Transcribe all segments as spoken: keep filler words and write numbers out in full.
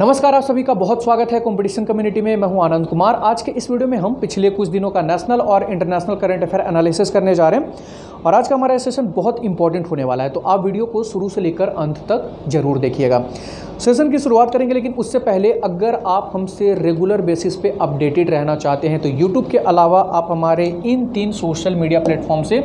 नमस्कार, आप सभी का बहुत स्वागत है कॉम्पिटिशन कम्युनिटी में। मैं हूं आनंद कुमार। आज के इस वीडियो में हम पिछले कुछ दिनों का नेशनल और इंटरनेशनल करंट अफेयर एनालिसिस करने जा रहे हैं और आज का हमारा सेशन बहुत इंपॉर्टेंट होने वाला है, तो आप वीडियो को शुरू से लेकर अंत तक जरूर देखिएगा। सेशन की शुरुआत करेंगे, लेकिन उससे पहले अगर आप हमसे रेगुलर बेसिस पे अपडेटेड रहना चाहते हैं तो यूट्यूब के अलावा आप हमारे इन तीन सोशल मीडिया प्लेटफॉर्म से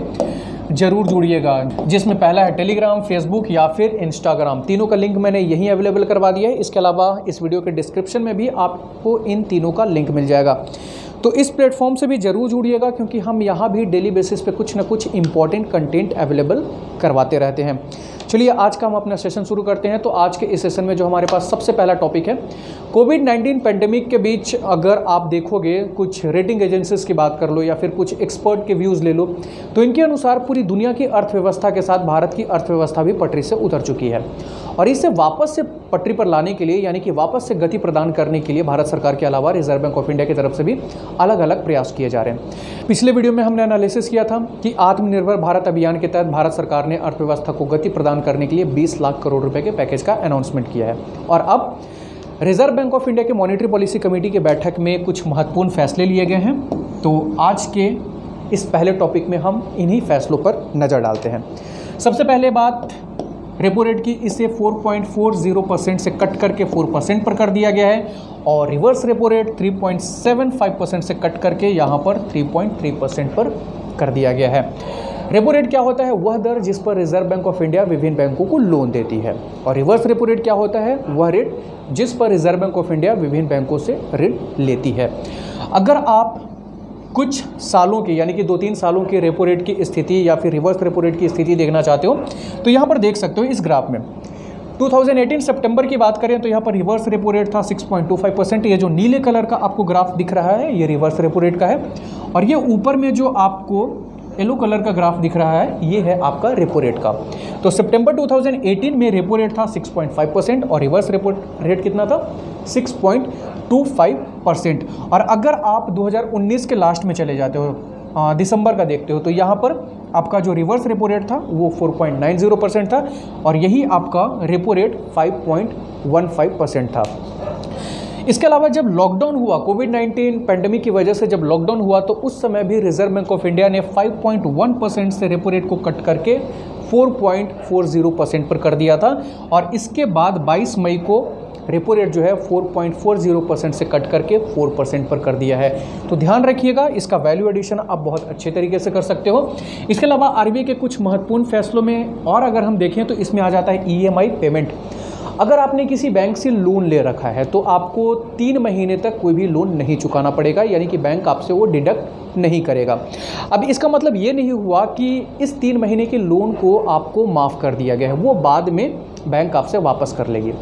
जरूर जुड़िएगा, जिसमें पहला है टेलीग्राम, फेसबुक या फिर इंस्टाग्राम। तीनों का लिंक मैंने यहीं अवेलेबल करवा दिया है। इसके अलावा इस वीडियो के डिस्क्रिप्शन में भी आपको इन तीनों का लिंक मिल जाएगा, तो इस प्लेटफॉर्म से भी जरूर जुड़िएगा, क्योंकि हम यहाँ भी डेली बेसिस पे कुछ ना कुछ इम्पॉर्टेंट कंटेंट अवेलेबल करवाते रहते हैं। चलिए आज का हम अपना सेशन शुरू करते हैं। तो आज के इस सेशन में जो हमारे पास सबसे पहला टॉपिक है, कोविड नाइन्टीन पैंडेमिक के बीच अगर आप देखोगे, कुछ रेटिंग एजेंसीज की बात कर लो या फिर कुछ एक्सपर्ट के व्यूज़ ले लो, तो इनके अनुसार पूरी दुनिया की अर्थव्यवस्था के साथ भारत की अर्थव्यवस्था भी पटरी से उतर चुकी है और इसे वापस से पटरी पर लाने के लिए, यानी कि वापस से गति प्रदान करने के लिए भारत सरकार के अलावा रिजर्व बैंक ऑफ इंडिया की तरफ से भी अलग अलग प्रयास किए जा रहे हैं। पिछले वीडियो में हमने एनालिसिस किया था कि आत्मनिर्भर भारत अभियान के तहत भारत सरकार ने अर्थव्यवस्था को गति प्रदान करने के लिए बीस लाख करोड़ रुपए के पैकेज का अनाउंसमेंट किया है और अब रिजर्व बैंक ऑफ इंडिया के मॉनेटरी पॉलिसी कमेटी की बैठक में कुछ महत्वपूर्ण फैसले लिए गए हैं। तो आज के इस पहले टॉपिक में हम इन्हीं फैसलों पर नज़र डालते हैं। सबसे पहले बात रेपो रेट की, इसे चार पॉइंट चार शून्य परसेंट से कट करके चार परसेंट पर कर दिया गया है और रिवर्स रेपो रेट तीन पॉइंट सात पाँच परसेंट से कट करके यहाँ पर तीन पॉइंट तीन परसेंट पर कर दिया गया है। रेपो रेट क्या होता है? वह दर जिस पर रिजर्व बैंक ऑफ इंडिया विभिन्न बैंकों को लोन देती है, और रिवर्स रेपो रेट क्या होता है? वह रेट जिस पर रिजर्व बैंक ऑफ इंडिया विभिन्न बैंकों से ऋण लेती है। अगर आप कुछ सालों के, यानी कि दो तीन सालों के रेपो रेट की स्थिति या फिर रिवर्स रेपो रेट की स्थिति देखना चाहते हो तो यहाँ पर देख सकते हो इस ग्राफ में। दो हज़ार अठारह सितंबर की बात करें तो यहाँ पर रिवर्स रेपो रेट था छह पॉइंट दो पाँच परसेंट। ये जो नीले कलर का आपको ग्राफ दिख रहा है ये रिवर्स रेपो रेट का है और ये ऊपर में जो आपको येलो कलर का ग्राफ दिख रहा है ये है आपका रेपो रेट का। तो सितंबर दो हज़ार अठारह में रेपो रेट था छह पॉइंट पाँच परसेंट और रिवर्स रेपो रेट कितना था? छह पॉइंट दो पाँच परसेंट। और अगर आप दो हज़ार उन्नीस के लास्ट में चले जाते हो, दिसंबर का देखते हो, तो यहाँ पर आपका जो रिवर्स रेपो रेट था वो चार पॉइंट नौ शून्य परसेंट था और यही आपका रेपो रेट पाँच पॉइंट एक पाँच परसेंट था। इसके अलावा जब लॉकडाउन हुआ, कोविड नाइन्टीन पैंडेमिक की वजह से जब लॉकडाउन हुआ, तो उस समय भी रिजर्व बैंक ऑफ इंडिया ने पाँच पॉइंट एक परसेंट से रेपो रेट को कट करके चार पॉइंट चार शून्य परसेंट पर कर दिया था और इसके बाद बाईस मई को रेपो रेट जो है चार पॉइंट चार शून्य परसेंट से कट करके चार परसेंट पर कर दिया है। तो ध्यान रखिएगा, इसका वैल्यू एडिशन आप बहुत अच्छे तरीके से कर सकते हो। इसके अलावा आरबीआई के कुछ महत्वपूर्ण फैसलों में और अगर हम देखें तो इसमें आ जाता है ईएमआई पेमेंट। अगर आपने किसी बैंक से लोन ले रखा है तो आपको तीन महीने तक कोई भी लोन नहीं चुकाना पड़ेगा, यानी कि बैंक आपसे वो डिडक्ट नहीं करेगा। अब इसका मतलब ये नहीं हुआ कि इस तीन महीने के लोन को आपको माफ़ कर दिया गया है, वो बाद में बैंक आपसे वापस कर लेगी।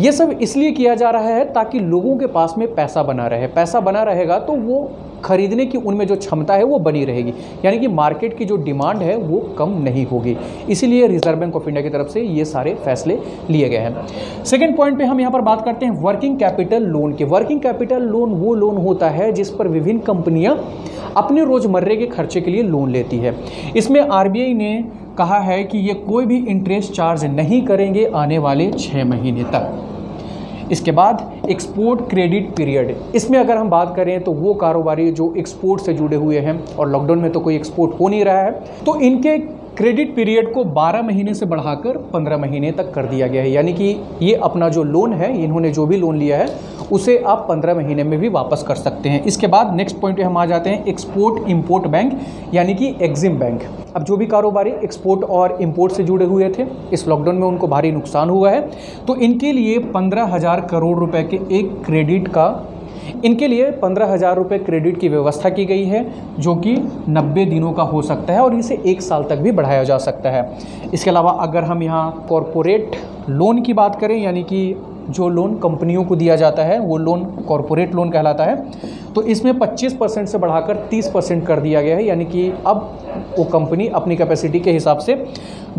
ये सब इसलिए किया जा रहा है ताकि लोगों के पास में पैसा बना रहे। पैसा बना रहेगा तो वो खरीदने की उनमें जो क्षमता है वो बनी रहेगी, यानी कि मार्केट की जो डिमांड है वो कम नहीं होगी। इसीलिए रिजर्व बैंक ऑफ इंडिया की तरफ से ये सारे फैसले लिए गए हैं। सेकंड पॉइंट पे हम यहाँ पर बात करते हैं वर्किंग कैपिटल लोन के। वर्किंग कैपिटल लोन वो लोन होता है जिस पर विभिन्न कंपनियाँ अपने रोजमर्रे के खर्चे के लिए लोन लेती है। इसमें आरबीआई ने कहा है कि ये कोई भी इंटरेस्ट चार्ज नहीं करेंगे आने वाले छः महीने तक। इसके बाद एक्सपोर्ट क्रेडिट पीरियड, इसमें अगर हम बात करें तो वो कारोबारी जो एक्सपोर्ट से जुड़े हुए हैं और लॉकडाउन में तो कोई एक्सपोर्ट हो नहीं रहा है, तो इनके क्रेडिट पीरियड को बारह महीने से बढ़ाकर पंद्रह महीने तक कर दिया गया है। यानी कि ये अपना जो लोन है, इन्होंने जो भी लोन लिया है उसे आप पंद्रह महीने में भी वापस कर सकते हैं। इसके बाद नेक्स्ट पॉइंट पे हम आ जाते हैं एक्सपोर्ट इंपोर्ट बैंक, यानी कि एग्जिम बैंक। अब जो भी कारोबारी एक्सपोर्ट और इम्पोर्ट से जुड़े हुए थे इस लॉकडाउन में उनको भारी नुकसान हुआ है, तो इनके लिए पंद्रह हज़ार करोड़ रुपये के एक क्रेडिट का इनके लिए पंद्रह हज़ार रुपये क्रेडिट की व्यवस्था की गई है, जो कि नब्बे दिनों का हो सकता है और इसे एक साल तक भी बढ़ाया जा सकता है। इसके अलावा अगर हम यहाँ कॉरपोरेट लोन की बात करें, यानी कि जो लोन कंपनियों को दिया जाता है वो लोन कॉरपोरेट लोन कहलाता है, तो इसमें पच्चीस परसेंट से बढ़ाकर तीस परसेंट कर दिया गया है। यानी कि अब वो कंपनी अपनी कैपेसिटी के हिसाब से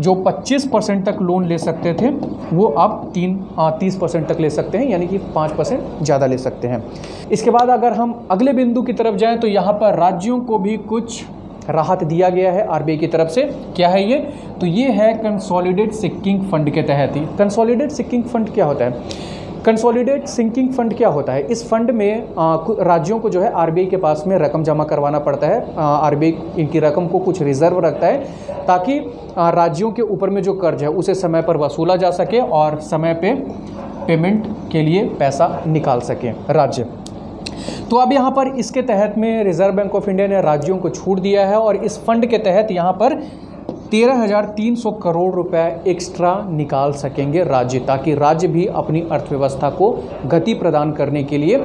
जो पच्चीस परसेंट तक लोन ले सकते थे वो अब तीन तीस परसेंट तक ले सकते हैं, यानी कि पाँच परसेंट ज़्यादा ले सकते हैं। इसके बाद अगर हम अगले बिंदु की तरफ जाएँ तो यहाँ पर राज्यों को भी कुछ राहत दिया गया है आरबीआई की तरफ से। क्या है ये? तो ये है कंसोलिडेट सिक्किंग फंड के तहत ही। कंसोलिडेट सिक्किंग फंड क्या होता है? कंसोलिडेट सिंकिंग फंड क्या होता है? इस फंड में राज्यों को जो है आरबीआई के पास में रकम जमा करवाना पड़ता है। आरबीआई इनकी रकम को कुछ रिजर्व रखता है ताकि राज्यों के ऊपर में जो कर्ज है उसे समय पर वसूला जा सके और समय पे पेमेंट के लिए पैसा निकाल सकें राज्य। तो अब यहाँ पर इसके तहत में रिजर्व बैंक ऑफ इंडिया ने राज्यों को छूट दिया है और इस फंड के तहत यहाँ पर तेरह हज़ार तीन सौ करोड़ रुपए एक्स्ट्रा निकाल सकेंगे राज्य, ताकि राज्य भी अपनी अर्थव्यवस्था को गति प्रदान करने के लिए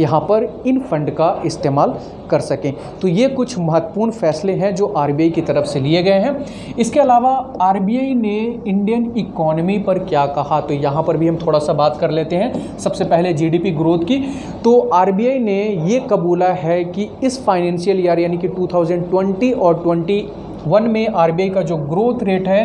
यहाँ पर इन फंड का इस्तेमाल कर सकें। तो ये कुछ महत्वपूर्ण फैसले हैं जो आरबीआई की तरफ से लिए गए हैं। इसके अलावा आरबीआई ने इंडियन इकोनॉमी पर क्या कहा, तो यहाँ पर भी हम थोड़ा सा बात कर लेते हैं। सबसे पहले जीडीपी ग्रोथ की, तो आरबीआई ने ये कबूला है कि इस फाइनेंशियल ईयर यानी कि टू थाउजेंड ट्वेंटी और ट्वेंटी वन में आरबीआई का जो ग्रोथ रेट है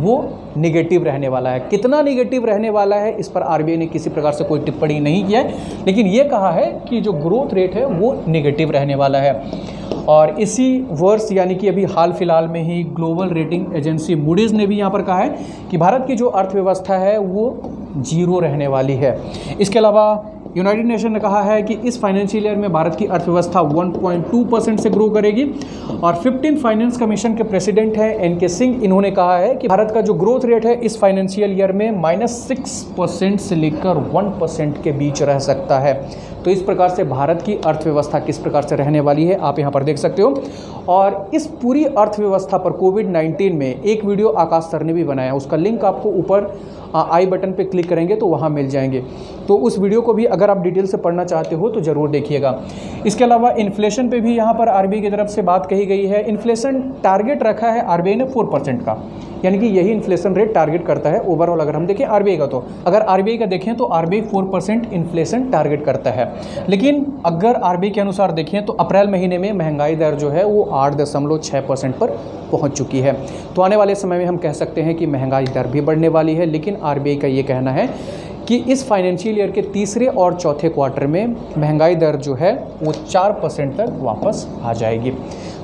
वो नेगेटिव रहने वाला है। कितना नेगेटिव रहने वाला है इस पर आरबीआई ने किसी प्रकार से कोई टिप्पणी नहीं किया है, लेकिन ये कहा है कि जो ग्रोथ रेट है वो नेगेटिव रहने वाला है। और इसी वर्ष यानी कि अभी हाल फिलहाल में ही ग्लोबल रेटिंग एजेंसी मूडीज़ ने भी यहाँ पर कहा है कि भारत की जो अर्थव्यवस्था है वो जीरो रहने वाली है। इसके अलावा यूनाइटेड नेशन ने कहा है कि इस फाइनेंशियल ईयर में भारत की अर्थव्यवस्था वन पॉइंट टू परसेंट से ग्रो करेगी। और फिफ्टीन फाइनेंस कमीशन के प्रेसिडेंट हैं एन के सिंह, इन्होंने कहा है कि भारत का जो ग्रोथ रेट है इस फाइनेंशियल ईयर में माइनस सिक्स परसेंट से लेकर वन परसेंट के बीच रह सकता है। तो इस प्रकार से भारत की अर्थव्यवस्था किस प्रकार से रहने वाली है आप यहाँ पर देख सकते हो। और इस पूरी अर्थव्यवस्था पर कोविड नाइन्टीन में एक वीडियो आकाश सर ने भी बनाया, उसका लिंक आपको ऊपर आई बटन पर क्लिक करेंगे तो वहाँ मिल जाएंगे। तो उस वीडियो को भी अगर आप डिटेल से पढ़ना चाहते हो तो ज़रूर देखिएगा। इसके अलावा इन्फ्लेशन पे भी यहाँ पर आरबीआई की तरफ से बात कही गई है। इन्फ्लेशन टारगेट रखा है आरबीआई ने फोर परसेंट का, यानी कि यही इन्फ्लेशन रेट टारगेट करता है ओवरऑल। अगर हम देखें आरबीआई का तो अगर आरबीआई का देखें तो RBI four percent inflation target करता है, लेकिन अगर आरबीआई के अनुसार देखें तो अप्रैल महीने में महंगाई दर जो है वो आठ दशमलव छः परसेंट पर पहुँच चुकी है। तो आने वाले समय में हम कह सकते हैं कि महंगाई दर भी बढ़ने वाली है, लेकिन आरबीआई का ये कहना है कि इस फाइनेंशियल ईयर के तीसरे और चौथे क्वार्टर में महंगाई दर जो है वो चार परसेंट तक वापस आ जाएगी।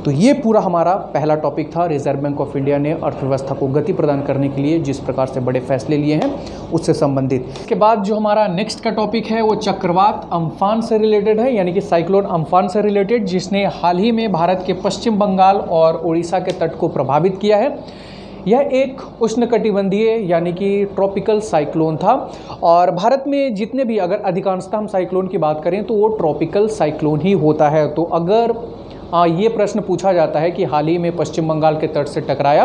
तो ये पूरा हमारा पहला टॉपिक था, रिजर्व बैंक ऑफ इंडिया ने अर्थव्यवस्था को गति प्रदान करने के लिए जिस प्रकार से बड़े फैसले लिए हैं उससे संबंधित। इसके बाद जो हमारा नेक्स्ट का टॉपिक है वो चक्रवात अम्फान से रिलेटेड है, यानी कि साइक्लोन अम्फान से रिलेटेड, जिसने हाल ही में भारत के पश्चिम बंगाल और उड़ीसा के तट को प्रभावित किया है। यह एक उष्णकटिबंधीय यानी कि ट्रॉपिकल साइक्लोन था। और भारत में जितने भी अगर अधिकांशतः हम साइक्लोन की बात करें तो वो ट्रॉपिकल साइक्लोन ही होता है। तो अगर ये प्रश्न पूछा जाता है कि हाल ही में पश्चिम बंगाल के तट से टकराया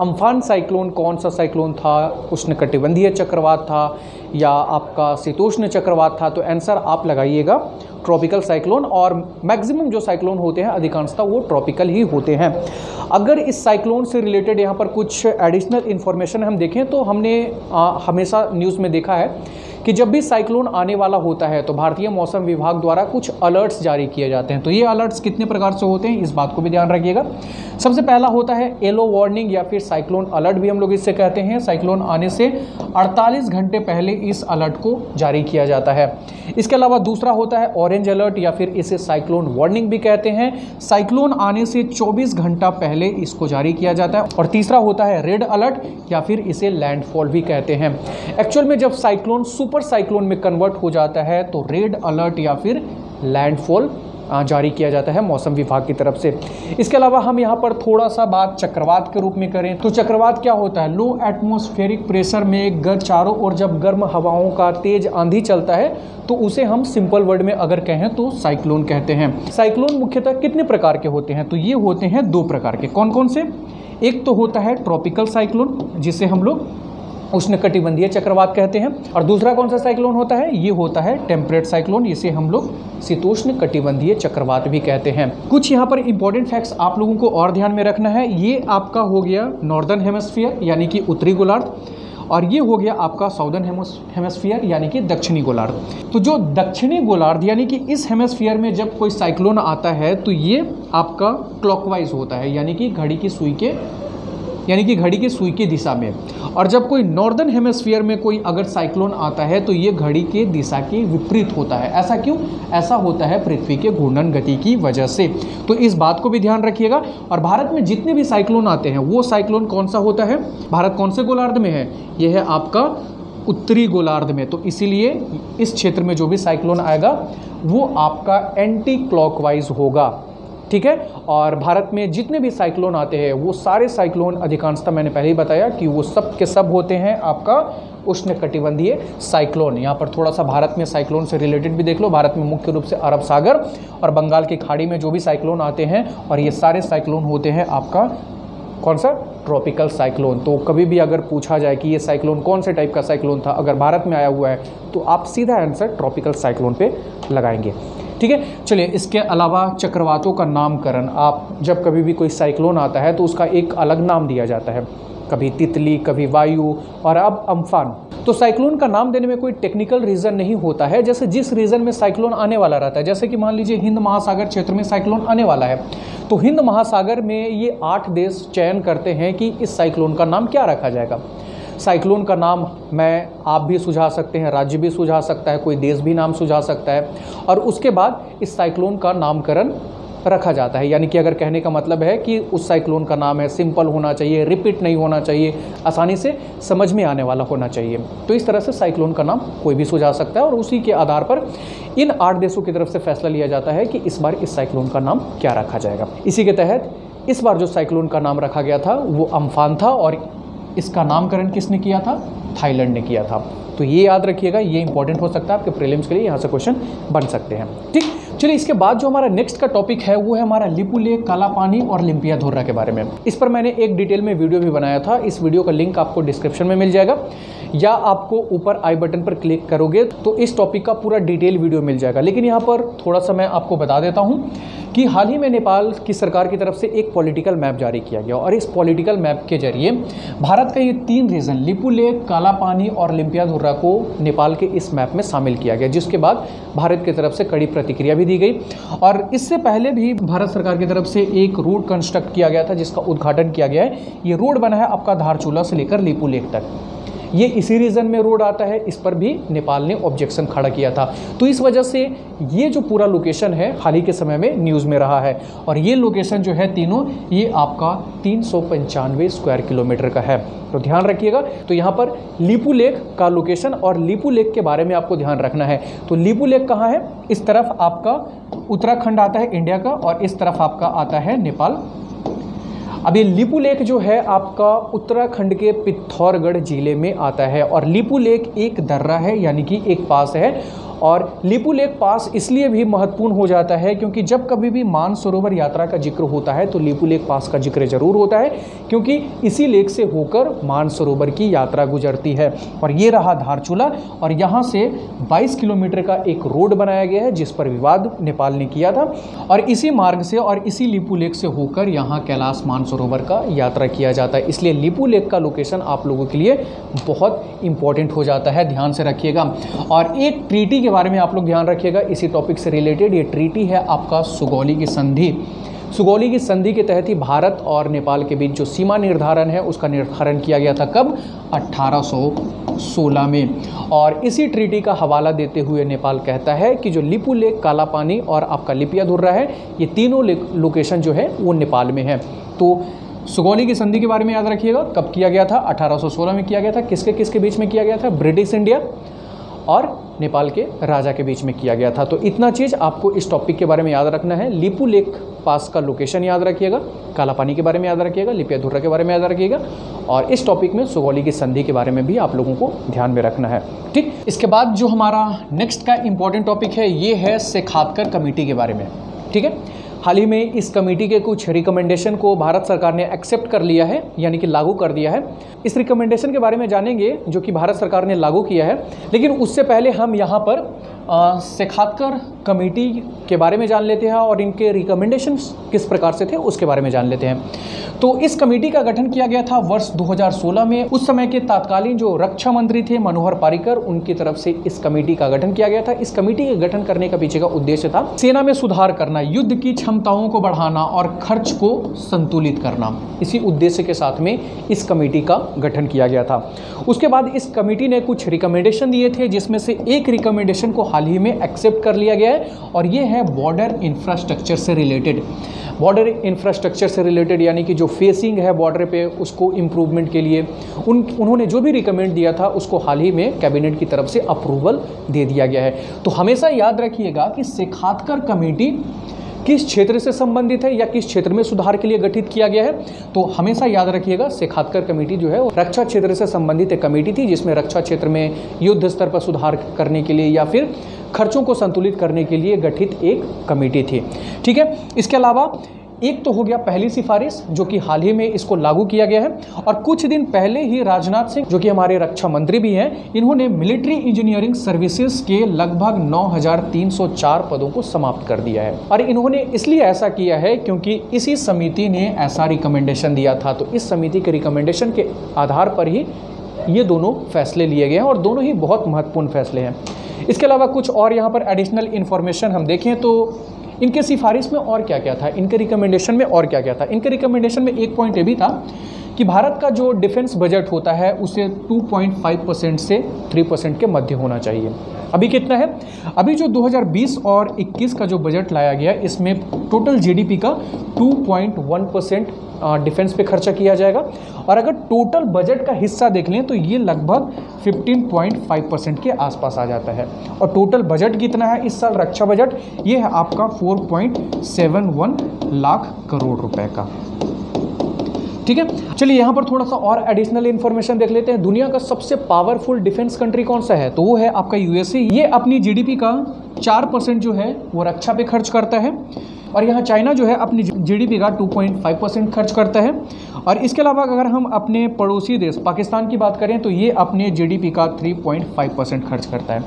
अम्फान साइक्लोन कौन सा साइक्लोन था, उष्णकटिबंधीय चक्रवात था या आपका शीतोष्ण चक्रवात था, तो आंसर आप लगाइएगा ट्रॉपिकल साइक्लोन। और मैक्सिमम जो साइक्लोन होते हैं अधिकांशतः वो ट्रॉपिकल ही होते हैं। अगर इस साइक्लोन से रिलेटेड यहाँ पर कुछ एडिशनल इन्फॉर्मेशन हम देखें तो हमने आ, हमेशा न्यूज़ में देखा है कि जब भी साइक्लोन आने वाला होता है तो भारतीय मौसम विभाग द्वारा कुछ अलर्ट्स जारी किए जाते हैं। तो ये अलर्ट्स कितने प्रकार से होते हैं इस बात को भी ध्यान रखिएगा। सबसे पहला होता है येलो वार्निंग या फिर साइक्लोन अलर्ट भी हम लोग इससे कहते हैं। साइक्लोन आने से अड़तालीस घंटे पहले इस अलर्ट को जारी किया जाता है। इसके अलावा दूसरा होता है ऑरेंज अलर्ट या फिर इसे साइक्लोन वार्निंग भी कहते हैं। साइक्लोन आने से चौबीस घंटा पहले इसको जारी किया जाता है। और तीसरा होता है रेड अलर्ट या फिर इसे लैंडफॉल भी कहते हैं। एक्चुअल में जब साइक्लोन सुपर साइक्लोन में कन्वर्ट हो जाता है तो रेड अलर्ट या फिर लैंडफॉल जारी किया जाता है मौसम विभाग की तरफ से। इसके अलावा हम यहाँ पर थोड़ा सा बात चक्रवात के रूप में करें तो चक्रवात क्या होता है? लो एटमॉस्फेरिक प्रेशर में गर चारों ओर जब गर्म हवाओं का तेज आंधी चलता है तो उसे हम सिंपल वर्ड में अगर कहें तो साइक्लोन कहते हैं। साइक्लोन मुख्यतः कितने प्रकार के होते हैं? तो ये होते हैं दो प्रकार के। कौन कौन से? एक तो होता है ट्रॉपिकल साइक्लोन जिसे हम लोग उष्णकटिबंधीय चक्रवात कहते हैं, और दूसरा कौन सा साइक्लोन होता है? ये होता है टेम्परेट साइक्लोन, इसे हम लोग शीतोष्ण कटिबंधीय चक्रवात भी कहते हैं। कुछ यहाँ पर इंपॉर्टेंट फैक्ट्स आप लोगों को और ध्यान में रखना है। ये आपका हो गया नॉर्दर्न हेमस्फीयर यानी कि उत्तरी गोलार्ध, और ये हो गया आपका साउदर्न हेमस्फीयर यानी कि दक्षिणी गोलार्ध। तो जो दक्षिणी गोलार्ध यानी कि इस हेमस्फीयर में जब कोई साइक्लोन आता है तो ये आपका क्लॉकवाइज होता है, यानी कि घड़ी की सुई के यानी कि घड़ी की सुई की दिशा में। और जब कोई नॉर्दर्न हेमस्फीयर में कोई अगर साइक्लोन आता है तो ये घड़ी के दिशा के विपरीत होता है। ऐसा क्यों? ऐसा होता है पृथ्वी के घूर्णन गति की वजह से। तो इस बात को भी ध्यान रखिएगा। और भारत में जितने भी साइक्लोन आते हैं वो साइक्लोन कौन सा होता है? भारत कौन से गोलार्ध में है? यह है आपका उत्तरी गोलार्ध में, तो इसीलिए इस क्षेत्र में जो भी साइक्लोन आएगा वो आपका एंटी क्लॉकवाइज होगा, ठीक है। और भारत में जितने भी साइक्लोन आते हैं वो सारे साइक्लोन अधिकांशतः मैंने पहले ही बताया कि वो सब के सब होते हैं आपका उष्णकटिबंधीय साइक्लोन। यहाँ पर थोड़ा सा भारत में साइक्लोन से रिलेटेड भी देख लो, भारत में मुख्य रूप से अरब सागर और बंगाल की खाड़ी में जो भी साइक्लोन आते हैं, और ये सारे साइक्लोन होते हैं आपका कौन सा, ट्रॉपिकल साइक्लोन। तो कभी भी अगर पूछा जाए कि ये साइक्लोन कौन से टाइप का साइक्लोन था, अगर भारत में आया हुआ है तो आप सीधा आंसर ट्रॉपिकल साइक्लोन पे लगाएंगे, ठीक है। चलिए, इसके अलावा चक्रवातों का नामकरण, आप जब कभी भी कोई साइक्लोन आता है तो उसका एक अलग नाम दिया जाता है, कभी तितली, कभी वायु, और अब अम्फान। तो साइक्लोन का नाम देने में कोई टेक्निकल रीज़न नहीं होता है, जैसे जिस रीज़न में साइक्लोन आने वाला रहता है। जैसे कि मान लीजिए हिंद महासागर क्षेत्र में साइक्लोन आने वाला है, तो हिंद महासागर में ये आठ देश चयन करते हैं कि इस साइक्लोन का नाम क्या रखा जाएगा। साइक्लोन का नाम मैं आप भी सुझा सकते हैं, राज्य भी सुझा सकता है, कोई देश भी नाम सुझा सकता है, और उसके बाद इस साइक्लोन का नामकरण रखा जाता है। यानी कि अगर कहने का मतलब है कि उस साइक्लोन का नाम है, सिंपल होना चाहिए, रिपीट नहीं होना चाहिए, आसानी से समझ में आने वाला होना चाहिए। तो इस तरह से साइक्लोन का नाम कोई भी सुझा सकता है और उसी के आधार पर इन आठ देशों की तरफ से फैसला लिया जाता है कि इस बार इस साइक्लोन का नाम क्या रखा जाएगा। इसी के तहत इस बार जो साइक्लोन का नाम रखा गया था वो अम्फान था, और इसका नामकरण किसने किया था, थाईलैंड ने किया था। तो ये याद रखिएगा, ये इंपॉर्टेंट हो सकता है आपके प्रीलिम्स के लिए, यहाँ से क्वेश्चन बन सकते हैं, ठीक। चलिए, इसके बाद जो हमारा नेक्स्ट का टॉपिक है वो है हमारा लिपू लेख, कालापानी और लिंपिया धुर्रा के बारे में। इस पर मैंने एक डिटेल में वीडियो भी बनाया था, इस वीडियो का लिंक आपको डिस्क्रिप्शन में मिल जाएगा, या आपको ऊपर आई बटन पर क्लिक करोगे तो इस टॉपिक का पूरा डिटेल वीडियो मिल जाएगा। लेकिन यहाँ पर थोड़ा सा मैं आपको बता देता हूँ कि हाल ही में नेपाल की सरकार की तरफ से एक पॉलिटिकल मैप जारी किया गया, और इस पॉलिटिकल मैप के जरिए भारत का ये तीन रीजन, लिपू लेख, कालापानी और लिंपिया धुर्रा को नेपाल के इस मैप में शामिल किया गया, जिसके बाद भारत की तरफ से कड़ी प्रतिक्रिया भी दी गई। और इससे पहले भी भारत सरकार की तरफ से एक रोड कंस्ट्रक्ट किया गया था जिसका उद्घाटन किया गया है। ये रोड बना है आपका धारचूला से लेकर लिपू लेख तक, ये इसी रीजन में रोड आता है, इस पर भी नेपाल ने ऑब्जेक्शन खड़ा किया था। तो इस वजह से ये जो पूरा लोकेशन है हाल ही के समय में न्यूज़ में रहा है, और ये लोकेशन जो है तीनों, ये आपका तीन सौ पंचानवे स्क्वायर किलोमीटर का है, तो ध्यान रखिएगा। तो यहाँ पर लिपू लेख का लोकेशन और लिपू लेख के बारे में आपको ध्यान रखना है। तो लिपू लेख कहाँ है, इस तरफ आपका उत्तराखंड आता है इंडिया का, और इस तरफ आपका आता है नेपाल। अब ये लिपू लेख जो है आपका उत्तराखंड के पिथौरागढ़ ज़िले में आता है, और लिपू लेख एक दर्रा है, यानी कि एक पास है। और लिपू लेख पास इसलिए भी महत्वपूर्ण हो जाता है क्योंकि जब कभी भी मानसरोवर यात्रा का जिक्र होता है तो लिपू लेख पास का जिक्र जरूर होता है, क्योंकि इसी लेख से होकर मानसरोवर की यात्रा गुजरती है। और ये रहा धारचूला, और यहाँ से बाईस किलोमीटर का एक रोड बनाया गया है जिस पर विवाद नेपाल ने किया था, और इसी मार्ग से और इसी लिपू लेख से होकर यहाँ कैलाश मानसरोवर का यात्रा किया जाता है। इसलिए लिपू लेख का लोकेशन आप लोगों के लिए बहुत इंपॉर्टेंट हो जाता है, ध्यान से रखिएगा। और एक ट्रीटी के बारे में आप लोग ध्यान रखिएगा, इसी टॉपिक से रिलेटेड ये ट्रीटी है आपका सुगौली की संधि। सुगौली की संधि के तहत ही भारत और नेपाल के बीच जो सीमा निर्धारण है उसका निर्धारण किया गया था, कब, अठारह सौ सोलह में। और इसी ट्रीटी का हवाला देते हुए नेपाल कहता है कि जो लिपू लेख, कालापानी और आपका लिपिया धुर्रा है, ये तीनों लोकेशन जो है वो नेपाल में है। तो सुगौली की संधि के बारे में याद रखिएगा, कब किया गया था, अठारह सौ सोलह में किया गया था। किसके किसके बीच में किया गया था, ब्रिटिश इंडिया और नेपाल के राजा के बीच में किया गया था। तो इतना चीज़ आपको इस टॉपिक के बारे में याद रखना है, लिपू लेख पास का लोकेशन याद रखिएगा, कालापानी के बारे में याद रखिएगा, लिपिया धुर्रा के बारे में याद रखिएगा, और इस टॉपिक में सुगौली की संधि के बारे में भी आप लोगों को ध्यान में रखना है, ठीक। इसके बाद जो हमारा नेक्स्ट का इंपॉर्टेंट टॉपिक है ये है शेखातकर कमेटी के बारे में, ठीक है। हाल ही में इस कमेटी के कुछ रिकमेंडेशन को भारत सरकार ने एक्सेप्ट कर लिया है, यानी कि लागू कर दिया है। इस रिकमेंडेशन के बारे में जानेंगे जो कि भारत सरकार ने लागू किया है, लेकिन उससे पहले हम यहाँ पर शेखातकर कमेटी के बारे में जान लेते हैं और इनके रिकमेंडेशंस किस प्रकार से थे उसके बारे में जान लेते हैं। तो इस कमेटी का गठन किया गया था वर्ष दो हज़ार सोलह में। उस समय के तत्कालीन जो रक्षा मंत्री थे मनोहर पारिकर, उनकी तरफ से इस कमेटी का गठन किया गया था। इस कमेटी के गठन करने का पीछे का उद्देश्य था सेना में सुधार करना, युद्ध की क्षमताओं को बढ़ाना और खर्च को संतुलित करना। इसी उद्देश्य के साथ में इस कमेटी का गठन किया गया था। उसके बाद इस कमेटी ने कुछ रिकमेंडेशन दिए थे, जिसमें से एक रिकमेंडेशन को हाल ही में एक्सेप्ट कर लिया गया है, और ये है बॉर्डर इंफ्रास्ट्रक्चर से रिलेटेड। बॉर्डर इंफ्रास्ट्रक्चर से रिलेटेड यानी कि जो फेसिंग है बॉर्डर पे उसको इम्प्रूवमेंट के लिए उन उन्होंने जो भी रिकमेंड दिया था उसको हाल ही में कैबिनेट की तरफ से अप्रूवल दे दिया गया है। तो हमेशा याद रखिएगा कि शेखातकर कमेटी किस क्षेत्र से संबंधित है या किस क्षेत्र में सुधार के लिए गठित किया गया है। तो हमेशा याद रखिएगा शेखातकर कमेटी जो है रक्षा क्षेत्र से संबंधित एक कमेटी थी जिसमें रक्षा क्षेत्र में युद्ध स्तर पर सुधार करने के लिए या फिर खर्चों को संतुलित करने के लिए गठित एक कमेटी थी। ठीक है, इसके अलावा एक तो हो गया पहली सिफारिश जो कि हाल ही में इसको लागू किया गया है, और कुछ दिन पहले ही राजनाथ सिंह जो कि हमारे रक्षा मंत्री भी हैं इन्होंने मिलिट्री इंजीनियरिंग सर्विसेज के लगभग नौ हज़ार तीन सौ चार पदों को समाप्त कर दिया है। और इन्होंने इसलिए ऐसा किया है क्योंकि इसी समिति ने ऐसा रिकमेंडेशन दिया था, तो इस समिति के रिकमेंडेशन के आधार पर ही ये दोनों फैसले लिए गए हैं और दोनों ही बहुत महत्वपूर्ण फैसले हैं। इसके अलावा कुछ और यहाँ पर एडिशनल इन्फॉर्मेशन हम देखें तो इनके सिफारिश में और क्या क्या था, इनके रिकमेंडेशन में और क्या क्या था। इनके रिकमेंडेशन में एक पॉइंट ये भी था कि भारत का जो डिफेंस बजट होता है उसे दो पॉइंट पाँच परसेंट से तीन परसेंट के मध्य होना चाहिए। अभी कितना है? अभी जो दो हज़ार बीस और इक्कीस का जो बजट लाया गया इसमें टोटल जीडीपी का दो पॉइंट एक परसेंट डिफेंस पे खर्चा किया जाएगा, और अगर टोटल बजट का हिस्सा देख लें तो ये लगभग पंद्रह पॉइंट पाँच परसेंट के आसपास आ जाता है। और टोटल बजट कितना है इस साल रक्षा बजट, ये है आपका चार पॉइंट सात एक लाख करोड़ रुपए का। ठीक है, चलिए यहाँ पर थोड़ा सा और एडिशनल इन्फॉर्मेशन देख लेते हैं। दुनिया का सबसे पावरफुल डिफेंस कंट्री कौन सा है, तो वो है आपका यूएसए। ये अपनी जीडीपी का चार परसेंट जो है वो रक्षा पे खर्च करता है, और यहाँ चाइना जो है अपनी जीडीपी का दो पॉइंट पाँच परसेंट खर्च करता है। और इसके अलावा अगर हम अपने पड़ोसी देश पाकिस्तान की बात करें तो ये अपने जीडीपी का तीन पॉइंट पाँच परसेंट खर्च करता है,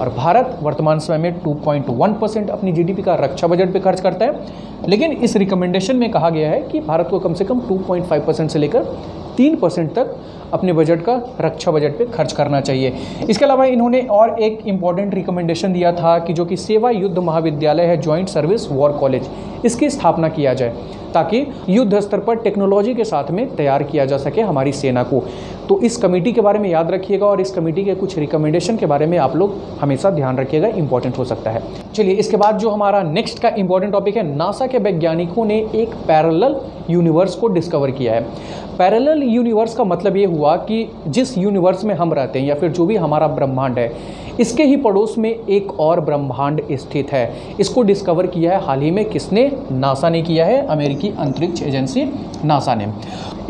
और भारत वर्तमान समय में दो पॉइंट एक परसेंट अपनी जीडीपी का रक्षा बजट पे खर्च करता है। लेकिन इस रिकमेंडेशन में कहा गया है कि भारत को कम से कम दो पॉइंट पाँच परसेंट से लेकर तीन परसेंट तक अपने बजट का रक्षा बजट पे खर्च करना चाहिए। इसके अलावा इन्होंने और एक इम्पॉर्टेंट रिकमेंडेशन दिया था कि जो कि सेवा युद्ध महाविद्यालय है जॉइंट सर्विस वॉर कॉलेज, इसकी स्थापना किया जाए ताकि युद्ध स्तर पर टेक्नोलॉजी के साथ में तैयार किया जा सके हमारी सेना को। तो इस कमेटी के बारे में याद रखिएगा और इस कमेटी के कुछ रिकमेंडेशन के बारे में आप लोग हमेशा ध्यान रखिएगा, इंपॉर्टेंट हो सकता है। चलिए इसके बाद जो हमारा नेक्स्ट का इंपॉर्टेंट टॉपिक है, नासा के वैज्ञानिकों ने एक पैरेलल यूनिवर्स को डिस्कवर किया है। पैरेलल यूनिवर्स का मतलब ये हुआ कि जिस यूनिवर्स में हम रहते हैं या फिर जो भी हमारा ब्रह्मांड है इसके ही पड़ोस में एक और ब्रह्मांड स्थित है। इसको डिस्कवर किया है हाल ही में किसने? नासा ने किया है, अमेरिकी अंतरिक्ष एजेंसी नासा ने।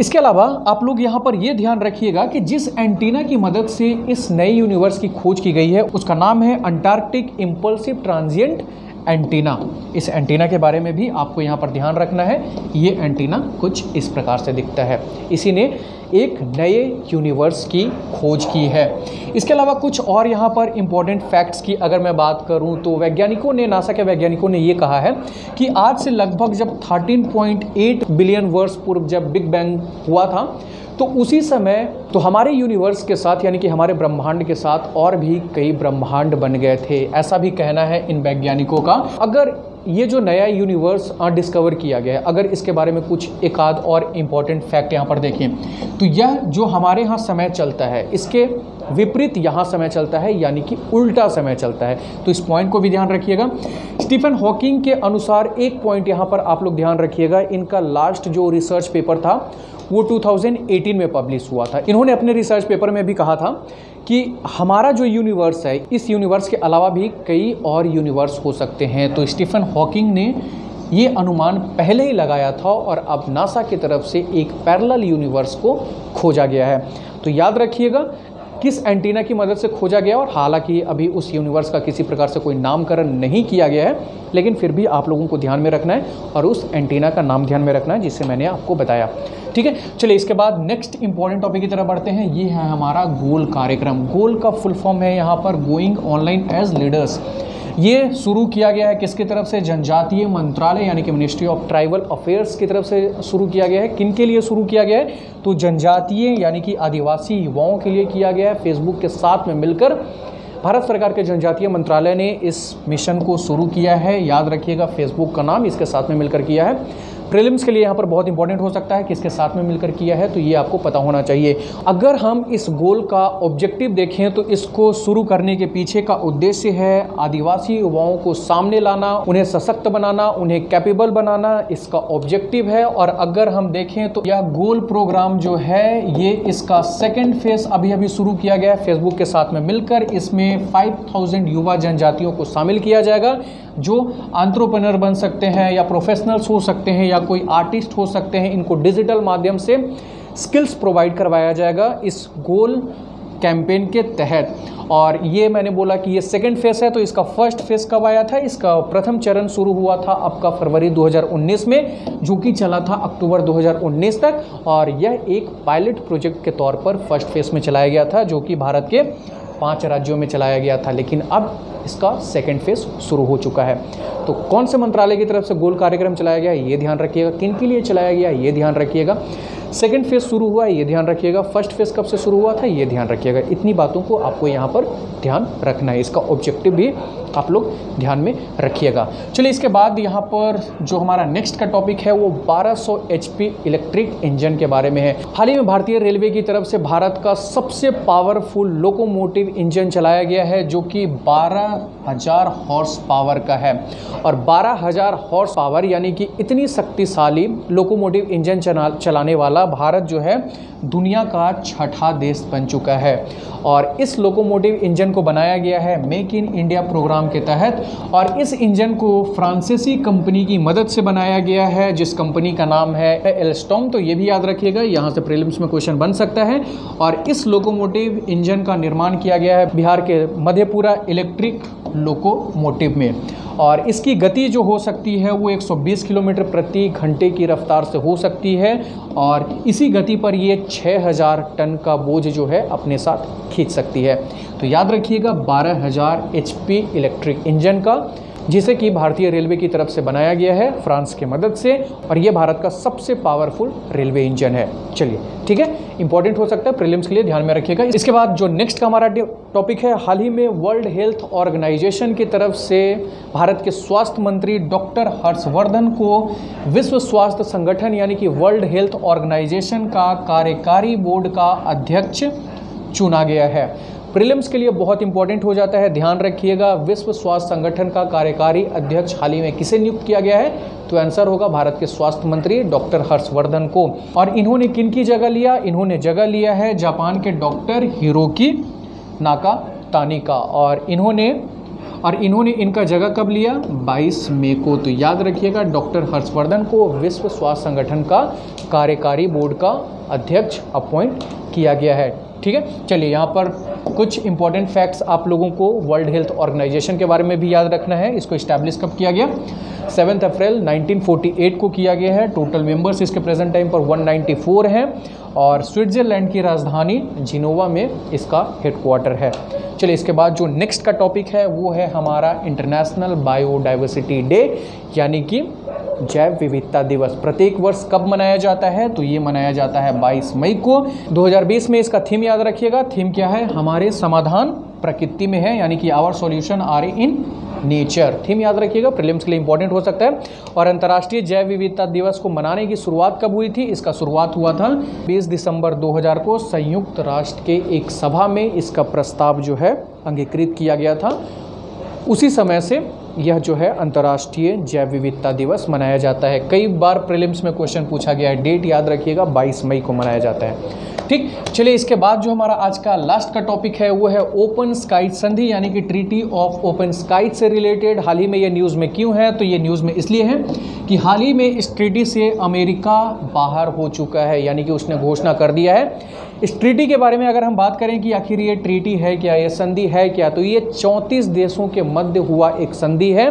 इसके अलावा आप लोग यहाँ पर यह ध्यान रखिएगा कि जिस एंटीना की मदद से इस नए यूनिवर्स की खोज की गई है उसका नाम है अंटार्कटिक इंपल्सिव ट्रांजिएंट एंटीना। इस एंटीना के बारे में भी आपको यहाँ पर ध्यान रखना है। ये एंटीना कुछ इस प्रकार से दिखता है, इसी ने एक नए यूनिवर्स की खोज की है। इसके अलावा कुछ और यहाँ पर इम्पॉर्टेंट फैक्ट्स की अगर मैं बात करूँ तो वैज्ञानिकों ने नासा के वैज्ञानिकों ने ये कहा है कि आज से लगभग जब तेरह पॉइंट आठ बिलियन वर्ष पूर्व जब बिग बैंग हुआ था तो उसी समय तो हमारे यूनिवर्स के साथ यानी कि हमारे ब्रह्मांड के साथ और भी कई ब्रह्मांड बन गए थे, ऐसा भी कहना है इन वैज्ञानिकों का। अगर ये जो नया यूनिवर्स डिस्कवर किया गया है, अगर इसके बारे में कुछ एक आध और इम्पॉर्टेंट फैक्ट यहाँ पर देखें तो यह जो हमारे यहाँ समय चलता है इसके विपरीत यहाँ समय चलता है, यानी कि उल्टा समय चलता है, तो इस पॉइंट को भी ध्यान रखिएगा। स्टीफन हॉकिंग के अनुसार एक पॉइंट यहाँ पर आप लोग ध्यान रखिएगा, इनका लास्ट जो रिसर्च पेपर था वो दो हज़ार अठारह में पब्लिश हुआ था। इन्होंने अपने रिसर्च पेपर में भी कहा था कि हमारा जो यूनिवर्स है इस यूनिवर्स के अलावा भी कई और यूनिवर्स हो सकते हैं। तो स्टीफन हॉकिंग ने ये अनुमान पहले ही लगाया था और अब नासा की तरफ से एक पैरेलल यूनिवर्स को खोजा गया है। तो याद रखिएगा किस एंटीना की मदद से खोजा गया, और हालांकि अभी उस यूनिवर्स का किसी प्रकार से कोई नामकरण नहीं किया गया है, लेकिन फिर भी आप लोगों को ध्यान में रखना है और उस एंटीना का नाम ध्यान में रखना है जिसे मैंने आपको बताया। ठीक है, चलिए इसके बाद नेक्स्ट इंपॉर्टेंट टॉपिक की तरफ बढ़ते हैं। ये है हमारा गोल कार्यक्रम। गोल का फुल फॉर्म है यहाँ पर गोइंग ऑनलाइन एज लीडर्स। ये शुरू किया गया है किसकी तरफ से? जनजातीय मंत्रालय यानी कि मिनिस्ट्री ऑफ ट्राइबल अफेयर्स की तरफ से शुरू किया गया है। किन के लिए शुरू किया गया है? तो जनजातीय यानी कि आदिवासी युवाओं के लिए किया गया है। फेसबुक के साथ में मिलकर भारत सरकार के जनजातीय मंत्रालय ने इस मिशन को शुरू किया है। याद रखिएगा फेसबुक का नाम इसके साथ में मिलकर किया है। प्रीलिम्स के लिए यहाँ पर बहुत इंपॉर्टेंट हो सकता है, किसके साथ में मिलकर किया है, तो ये आपको पता होना चाहिए। अगर हम इस गोल का ऑब्जेक्टिव देखें तो इसको शुरू करने के पीछे का उद्देश्य है आदिवासी युवाओं को सामने लाना, उन्हें सशक्त बनाना, उन्हें कैपेबल बनाना, इसका ऑब्जेक्टिव है। और अगर हम देखें तो यह गोल प्रोग्राम जो है ये इसका सेकेंड फेज अभी अभी शुरू किया गया है फेसबुक के साथ में मिलकर। इसमें पाँच हज़ार युवा जनजातियों को शामिल किया जाएगा जो एंटरप्रेन्योर बन सकते हैं या प्रोफेशनल्स हो सकते हैं या कोई आर्टिस्ट हो सकते हैं। इनको डिजिटल माध्यम से स्किल्स प्रोवाइड करवाया जाएगा इस गोल कैंपेन के तहत। और ये मैंने बोला कि ये सेकेंड फेज़ है, तो इसका फर्स्ट फेज़ कब आया था, इसका प्रथम चरण शुरू हुआ था आपका फरवरी दो हज़ार उन्नीस में, जो कि चला था अक्टूबर दो हज़ार उन्नीस तक। और यह एक पायलट प्रोजेक्ट के तौर पर फर्स्ट फेज़ में चलाया गया था जो कि भारत के पाँच राज्यों में चलाया गया था, लेकिन अब इसका सेकेंड फेज़ शुरू हो चुका है। तो कौन से मंत्रालय की तरफ से गोल कार्यक्रम चलाया गया ये ध्यान रखिएगा, किन के लिए चलाया गया ये ध्यान रखिएगा, सेकेंड फेज़ शुरू हुआ है ये ध्यान रखिएगा, फर्स्ट फेज़ कब से शुरू हुआ था ये ध्यान रखिएगा। इतनी बातों को आपको यहाँ पर ध्यान रखना है, इसका ऑब्जेक्टिव भी आप लोग ध्यान में रखिएगा। चलिए इसके बाद यहाँ पर जो हमारा नेक्स्ट का टॉपिक है वो बारह सौ एचपी इलेक्ट्रिक इंजन के बारे में है। हाल ही में भारतीय रेलवे की तरफ से भारत का सबसे पावरफुल लोकोमोटिव इंजन चलाया गया है जो कि बारह हज़ार हॉर्स पावर का है। और बारह हज़ार हॉर्स पावर यानी कि इतनी शक्तिशाली लोकोमोटिव इंजन चलाने वाला भारत जो है दुनिया का छठा देश बन चुका है। और इस लोकोमोटिव इंजन को बनाया गया है मेक इन इंडिया प्रोग्राम के तहत, और इस इंजन को फ्रांसीसी कंपनी की मदद से बनाया गया है जिस कंपनी का नाम है एल्स्टोम। तो ये भी याद रखिएगा, यहाँ से प्रीलिम्स में क्वेश्चन बन सकता है। और इस लोकोमोटिव इंजन का निर्माण किया गया है बिहार के मधेपुरा इलेक्ट्रिक लोकोमोटिव में, और इसकी गति जो हो सकती है वो एक सौ बीस किलोमीटर प्रति घंटे की रफ्तार से हो सकती है, और इसी गति पर ये छह हज़ार टन का बोझ जो है अपने साथ खींच सकती है। तो याद रखिएगा बारह हज़ार एचपी इलेक्ट्रिक इंजन का, जिसे कि भारतीय रेलवे की तरफ से बनाया गया है फ्रांस की मदद से, और ये भारत का सबसे पावरफुल रेलवे इंजन है। चलिए ठीक है, इंपॉर्टेंट हो सकता है, प्रीलिम्स के लिए ध्यान में रखिएगा। इसके बाद जो नेक्स्ट का हमारा टॉपिक है, हाल ही में वर्ल्ड हेल्थ ऑर्गेनाइजेशन की तरफ से भारत के स्वास्थ्य मंत्री डॉक्टर हर्षवर्धन को विश्व स्वास्थ्य संगठन यानी कि वर्ल्ड हेल्थ ऑर्गेनाइजेशन का कार्यकारी बोर्ड का अध्यक्ष चुना गया है। प्रीलिम्स के लिए बहुत इंपॉर्टेंट हो जाता है, ध्यान रखिएगा। विश्व स्वास्थ्य संगठन का कार्यकारी अध्यक्ष हाल ही में किसे नियुक्त किया गया है, तो आंसर होगा भारत के स्वास्थ्य मंत्री डॉक्टर हर्षवर्धन को। और इन्होंने किन की जगह लिया, इन्होंने जगह लिया है जापान के डॉक्टर हिरोकी नाका तानिका, और इन्होंने और इन्होंने इनका जगह कब लिया, बाईस मई को। तो याद रखिएगा डॉक्टर हर्षवर्धन को विश्व स्वास्थ्य संगठन का कार्यकारी बोर्ड का अध्यक्ष अपॉइंट किया गया है। ठीक है, चलिए यहाँ पर कुछ इंपॉर्टेंट फैक्ट्स आप लोगों को वर्ल्ड हेल्थ ऑर्गेनाइजेशन के बारे में भी याद रखना है। इसको इस्टेब्लिश कब किया गया, seventh April nineteen forty eight को किया गया है। टोटल मेंबर्स इसके प्रेजेंट टाइम पर एक सौ चौरानवे हैं, और स्विट्जरलैंड की राजधानी जिनोवा में इसका हेडक्वार्टर है। चलिए इसके बाद जो नेक्स्ट का टॉपिक है वो है हमारा इंटरनेशनल बायोडाइवर्सिटी डे यानी कि जैव विविधता दिवस। प्रत्येक वर्ष कब मनाया जाता है, तो ये मनाया जाता है बाईस मई को दो हज़ार बीस में। इसका थीम याद रखिएगा, थीम क्या है, हमारे समाधान प्रकृति में है यानी कि our solution are in nature. Theme याद रखिएगा, प्रीलिम्स के लिए इंपॉर्टेंट हो सकता है। और अंतर्राष्ट्रीय जैव विविधता दिवस को मनाने की शुरुआत कब हुई थी, इसका शुरुआत हुआ था बीस दिसंबर दो हज़ार को संयुक्त राष्ट्र के एक सभा में इसका प्रस्ताव जो है अंगीकृत किया गया था। उसी समय से यह जो है अंतर्राष्ट्रीय जैव विविधता दिवस मनाया जाता है। कई बार प्रीलिम्स में क्वेश्चन पूछा गया है, डेट याद रखिएगा बाईस मई को मनाया जाता है। ठीक, चलिए इसके बाद जो हमारा आज का लास्ट का टॉपिक है वो है ओपन स्काई संधि यानी कि ट्रीटी ऑफ ओपन स्काई से रिलेटेड। हाल ही में ये न्यूज़ में क्यों है, तो ये न्यूज़ में इसलिए है कि हाल ही में इस ट्रीटी से अमेरिका बाहर हो चुका है, यानी कि उसने घोषणा कर दिया है। इस ट्रीटी के बारे में अगर हम बात करें कि आखिर ये ट्रीटी है क्या, ये संधि है क्या, तो ये चौंतीस देशों के मध्य हुआ एक संधि है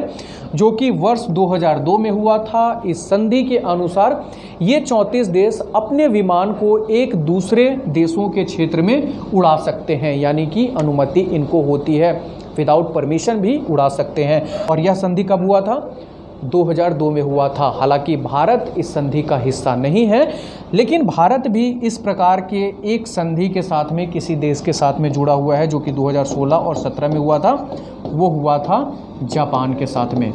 जो कि वर्ष दो हज़ार दो में हुआ था। इस संधि के अनुसार ये चौंतीस देश अपने विमान को एक दूसरे देशों के क्षेत्र में उड़ा सकते हैं, यानी कि अनुमति इनको होती है, विदाउट परमिशन भी उड़ा सकते हैं। और यह संधि कब हुआ था, दो हज़ार दो में हुआ था। हालांकि भारत इस संधि का हिस्सा नहीं है, लेकिन भारत भी इस प्रकार के एक संधि के साथ में किसी देश के साथ में जुड़ा हुआ है जो कि दो हज़ार सोलह और सत्रह में हुआ था, वो हुआ था जापान के साथ में।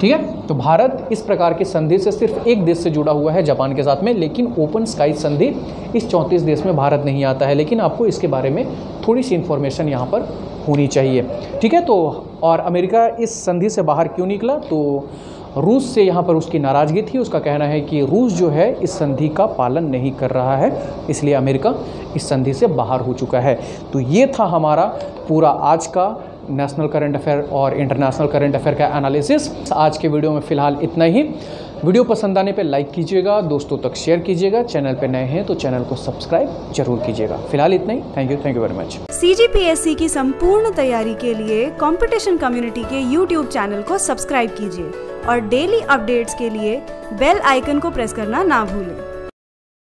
ठीक है। तो भारत इस प्रकार की संधि से सिर्फ एक देश से जुड़ा हुआ है, जापान के साथ में, लेकिन ओपन स्काई संधि इस चौंतीस देश में भारत नहीं आता है, लेकिन आपको इसके बारे में थोड़ी सी इन्फॉर्मेशन यहाँ पर होनी चाहिए, ठीक है। तो और अमेरिका इस संधि से बाहर क्यों निकला, तो रूस से यहाँ पर उसकी नाराज़गी थी। उसका कहना है कि रूस जो है इस संधि का पालन नहीं कर रहा है, इसलिए अमेरिका इस संधि से बाहर हो चुका है। तो ये था हमारा पूरा आज का नेशनल करंट अफेयर और इंटरनेशनल करंट अफेयर का एनालिसिस। आज के वीडियो में फ़िलहाल इतना ही। वीडियो पसंद आने पे लाइक कीजिएगा, दोस्तों तक शेयर कीजिएगा, चैनल पे नए हैं तो चैनल को सब्सक्राइब जरूर कीजिएगा। फिलहाल इतना ही, thank you thank you very much. CGPSC की संपूर्ण तैयारी के लिए कॉम्पिटिशन कम्युनिटी के यूट्यूब चैनल को सब्सक्राइब कीजिए और डेली अपडेट्स के लिए बेल आइकन को प्रेस करना ना भूलें।